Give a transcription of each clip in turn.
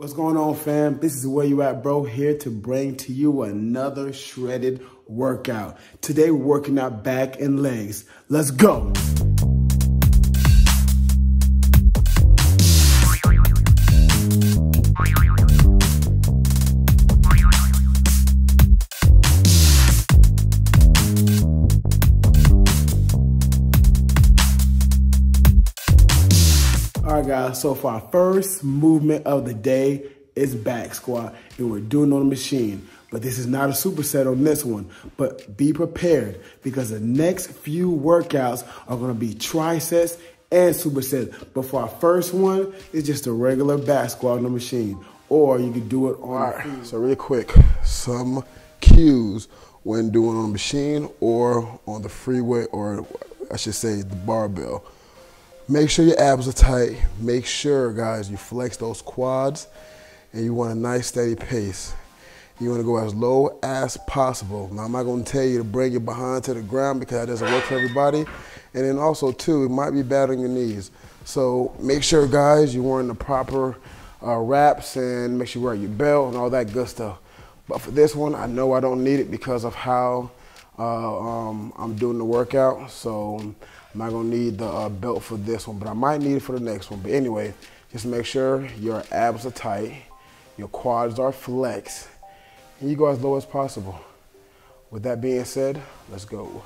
What's going on, fam? This is Where You At Bro, here to bring to you another shredded workout. Today, we're working out back and legs. Let's go. All right, guys, so for our first movement of the day is back squat, and we're doing it on the machine. But this is not a superset on this one, but be prepared because the next few workouts are gonna be triceps and supersets. But for our first one, it's just a regular back squat on the machine, or you can do it on our feet. So real quick, some cues when doing on the machine or on the freeway, or I should say the barbell. Make sure your abs are tight. Make sure, guys, you flex those quads, and you want a nice steady pace. You want to go as low as possible. Now, I'm not going to tell you to bring your behind to the ground because that doesn't work for everybody. And then also, too, it might be bad on your knees. So make sure, guys, you're wearing the proper wraps and make sure you wear your belt and all that good stuff. But for this one, I know I don't need it because of how I'm doing the workout, so I'm not gonna need the belt for this one, but I might need it for the next one. But anyway, just make sure your abs are tight, your quads are flexed, and you go as low as possible. With that being said, let's go.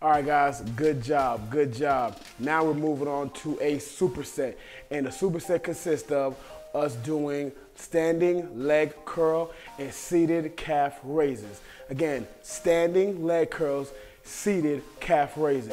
All right, guys, good job, good job. Now we're moving on to a superset. And the superset consists of us doing standing leg curl and seated calf raises. Again, standing leg curls, seated calf raises.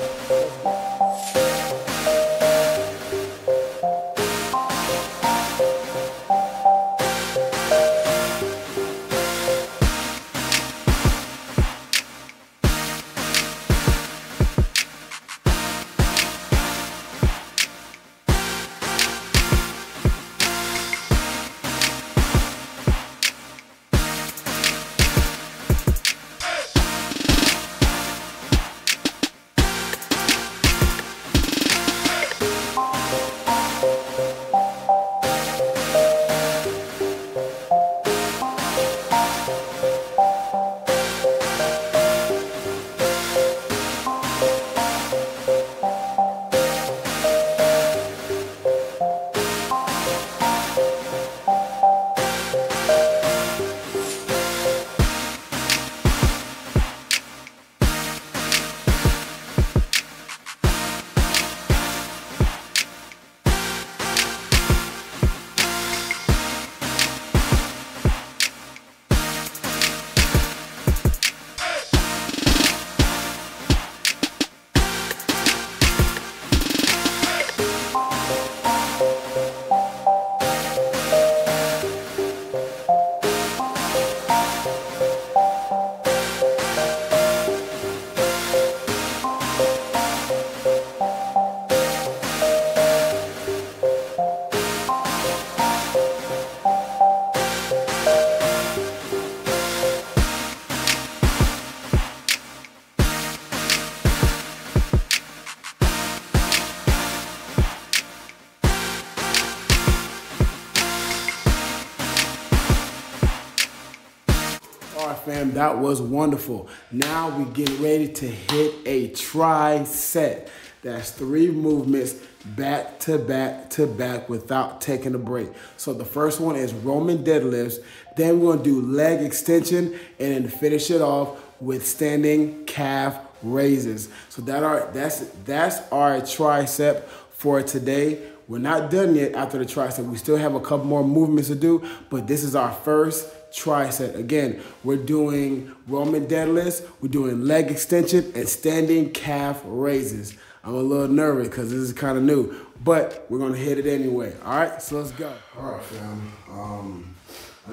Fam, that was wonderful. Now we get ready to hit a tricep. That's three movements back to back to back without taking a break. So the first one is Roman deadlifts. Then we're gonna do leg extension and then finish it off with standing calf raises. So that's our tricep for today. We're not done yet after the tricep. We still have a couple more movements to do, but this is our first tricep. Again, we're doing Roman deadlifts, we're doing leg extension and standing calf raises. I'm a little nervous because this is kind of new, but we're going to hit it anyway. All right, so let's go. All right, fam. I know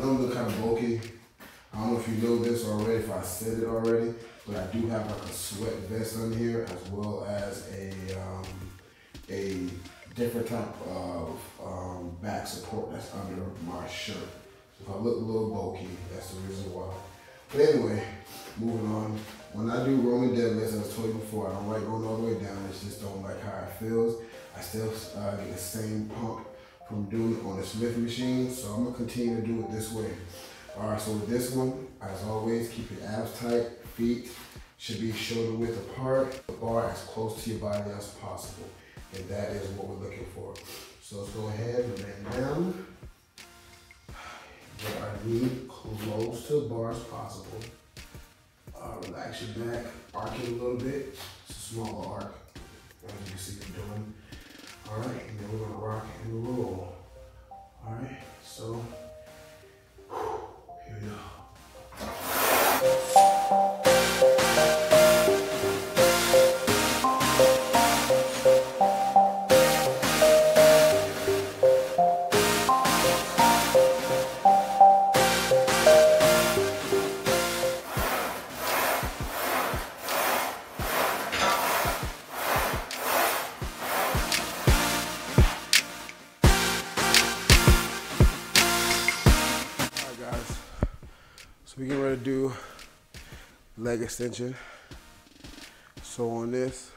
I'm looking kind of bulky. I don't know if you know this already, if I said it already, but I do have like a sweat vest on here as well as a different type of back support that's under my shirt. So if I look a little bulky, that's the reason why. But anyway, moving on. When I do rolling deadlifts, as I told you before, I don't like going all the way down. I just don't like how it feels. I still get the same pump from doing it on the Smith machine, so I'm gonna continue to do it this way. All right, so with this one, as always, keep your abs tight. Feet should be shoulder width apart. The bar as close to your body as possible, and that is what we're looking for. So let's go ahead and lay down. Get our knee close to the bar as possible. Relax your back, arc it a little bit. It's a smaller arc, as you can see what I'm doing. All right, and then we're gonna rock and roll. All right, so here we go. We get ready to do leg extension. So on this,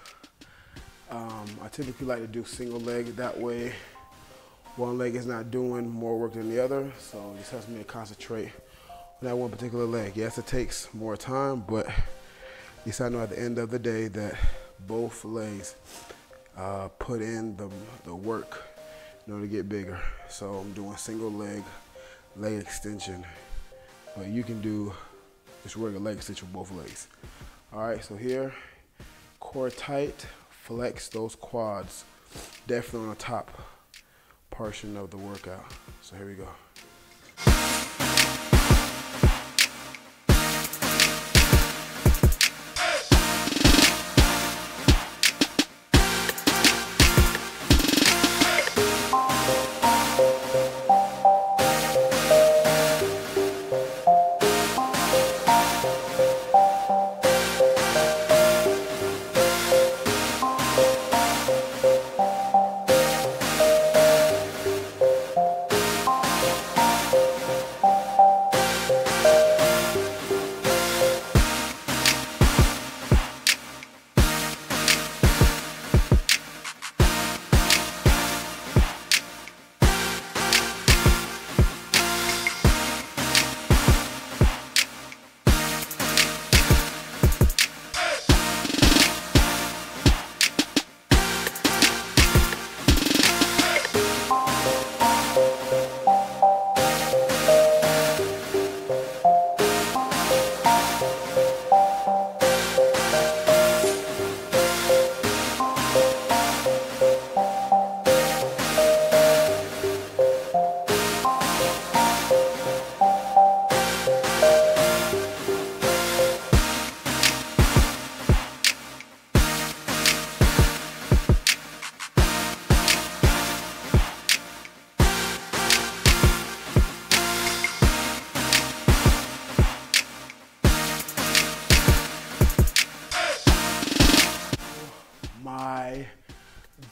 I typically like to do single leg. That way, one leg is not doing more work than the other. So this helps me to concentrate on that one particular leg. Yes, it takes more time, but at least I know at the end of the day that both legs put in the work in order to get bigger. So I'm doing single leg extension. But you can do just regular leg extension with both legs. All right, so here, core tight, flex those quads, definitely on the top portion of the workout. So here we go.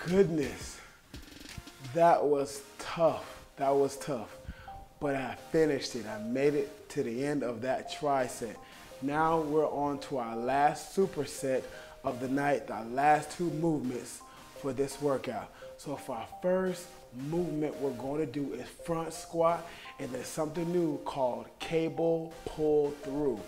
Goodness, that was tough. That was tough, but I finished it. I made it to the end of that tricep. Now we're on to our last superset of the night, the last two movements for this workout. So for our first movement we're going to do is front squat, and there's something new called cable pull through.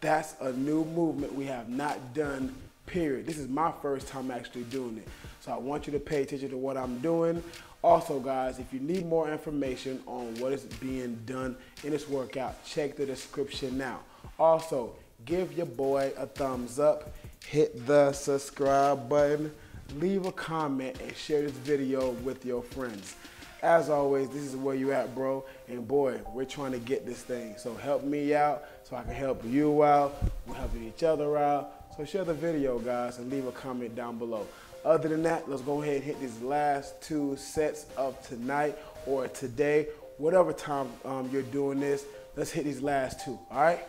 That's a new movement we have not done, period. This is my first time actually doing it. So I want you to pay attention to what I'm doing. Also, guys, if you need more information on what is being done in this workout, check the description now. Also, give your boy a thumbs up, hit the subscribe button, leave a comment, and share this video with your friends. As always, this is where you at, bro. And boy, we're trying to get this thing. So help me out so I can help you out. We're helping each other out. So share the video, guys, and leave a comment down below. Other than that, let's go ahead and hit these last two sets of tonight or today, whatever time you're doing this. Let's hit these last two, all right?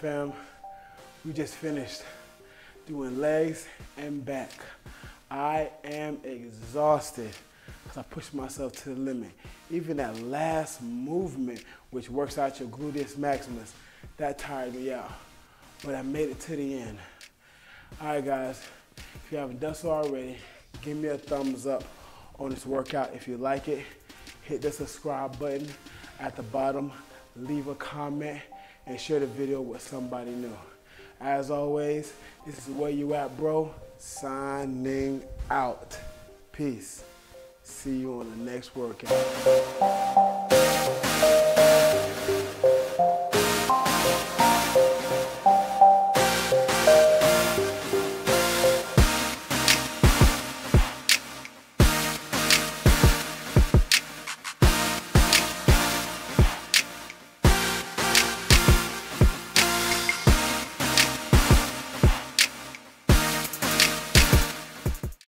Fam, we just finished doing legs and back. I am exhausted because I pushed myself to the limit. Even that last movement, which works out your gluteus maximus, that tired me out. But I made it to the end. All right, guys, if you haven't done so already, give me a thumbs up on this workout. If you like it, hit the subscribe button at the bottom, leave a comment, and share the video with somebody new. As always, this is Where You At Bro, signing out. Peace. See you on the next workout.